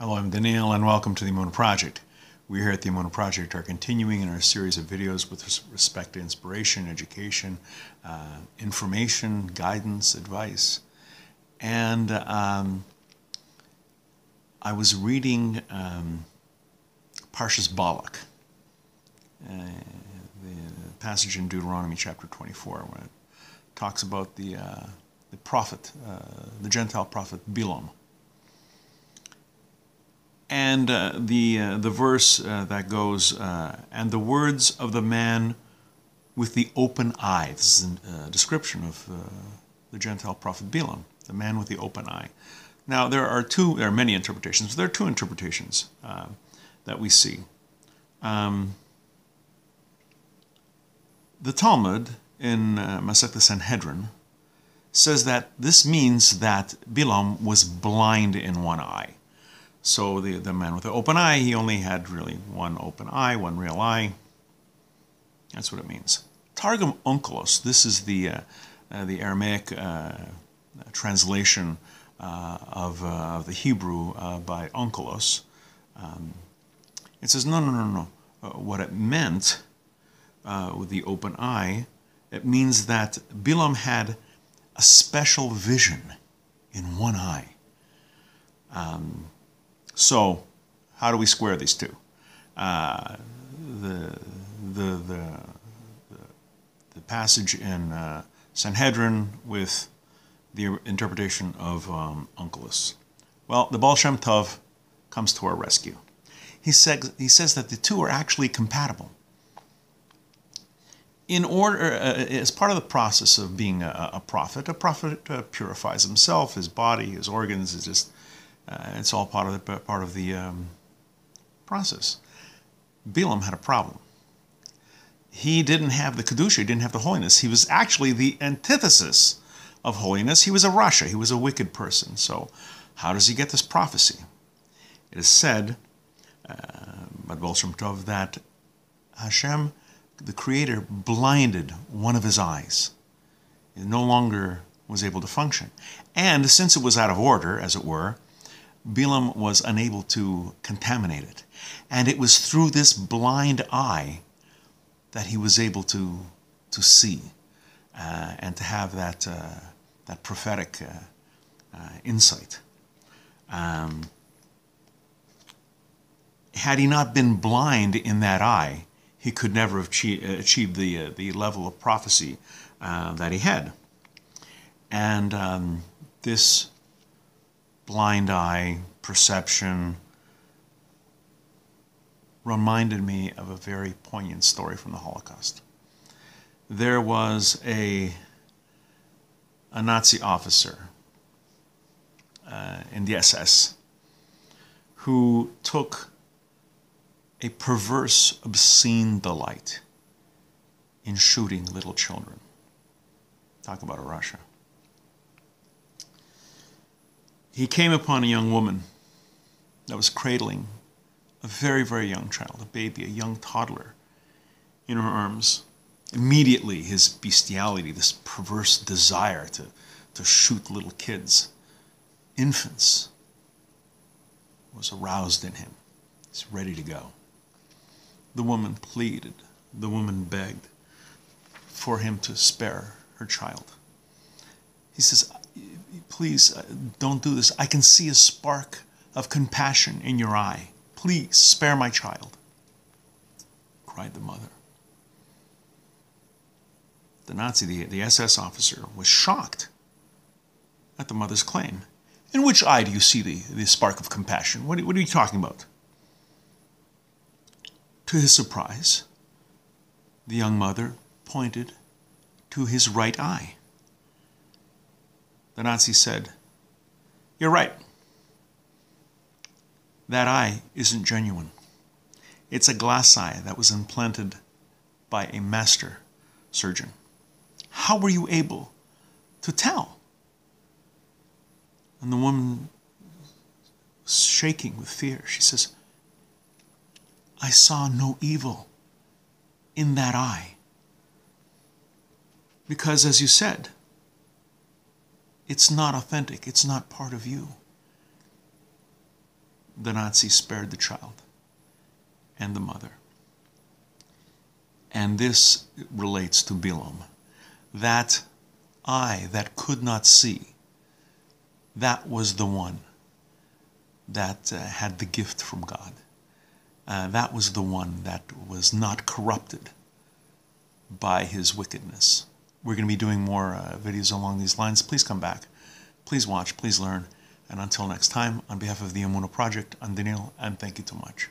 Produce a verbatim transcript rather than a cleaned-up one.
Hello, I'm Daniel and welcome to the Emunah Project. We here at the Emunah Project are continuing in our series of videos with respect to inspiration, education, uh, information, guidance, advice. And um, I was reading um, Parsha Balak, uh, the passage in Deuteronomy chapter twenty-four, where it talks about the, uh, the prophet, uh, the Gentile prophet Bilaam. And uh, the, uh, the verse uh, that goes, uh, and the words of the man with the open eye. This is a uh, description of uh, the Gentile prophet Bilaam, the man with the open eye. Now, there are two, there are many interpretations, but there are two interpretations uh, that we see. Um, the Talmud in uh, Masechet Sanhedrin says that this means that Bilaam was blind in one eye. So the, the man with the open eye, he only had really one open eye, one real eye. That's what it means. Targum Onkelos, this is the, uh, uh, the Aramaic uh, translation uh, of uh, the Hebrew uh, by Onkelos. Um, it says, no, no, no, no. Uh, what it meant uh, with the open eye, it means that Bilaam had a special vision in one eye. Um... So, how do we square these two? Uh, the, the, the, the passage in uh, Sanhedrin with the interpretation of um, Onkelos. Well, the Baal Shem Tov comes to our rescue. He says, he says that the two are actually compatible. In order, uh, as part of the process of being a, a prophet, a prophet uh, purifies himself, his body, his organs, his just. Uh, it's all part of the, part of the um, process. Bilaam had a problem. He didn't have the kedusha, he didn't have the holiness. He was actually the antithesis of holiness. He was a rasha, he was a wicked person. So how does he get this prophecy? It is said uh, by Baal Shem Tov that Hashem, the Creator, blinded one of his eyes. He no longer was able to function. And since it was out of order, as it were, Bilaam was unable to contaminate it. And it was through this blind eye that he was able to, to see uh, and to have that, uh, that prophetic uh, uh, insight. Um, had he not been blind in that eye, he could never have achieved the, uh, the level of prophecy uh, that he had. And um, this blind eye perception reminded me of a very poignant story from the Holocaust. There was a, a Nazi officer uh, in the S S who took a perverse, obscene delight in shooting little children. Talk about a rasha. He came upon a young woman that was cradling a very, very young child, a baby, a young toddler in her arms. Immediately his bestiality, this perverse desire to, to shoot little kids, infants, was aroused in him. He's ready to go. The woman pleaded, the woman begged for him to spare her child. He says, please, don't do this. I can see a spark of compassion in your eye. Please, spare my child, cried the mother. The Nazi, the, the S S officer, was shocked at the mother's claim. In which eye do you see the, the spark of compassion? What, what are you talking about? To his surprise, the young mother pointed to his right eye. The Nazi said, "You're right. That eye isn't genuine. It's a glass eye that was implanted by a master surgeon. How were you able to tell?" And the woman was shaking with fear. She says, "I saw no evil in that eye. Because, as you said, it's not authentic. It's not part of you. the Nazis spared the child and the mother. And this relates to Bilaam. That eye that could not see, that was the one that uh, had the gift from God. Uh, that was the one that was not corrupted by his wickedness. We're going to be doing more uh, videos along these lines. Please come back. Please watch. Please learn. And until next time, on behalf of the Emunah Project, I'm Daniel, and thank you so much.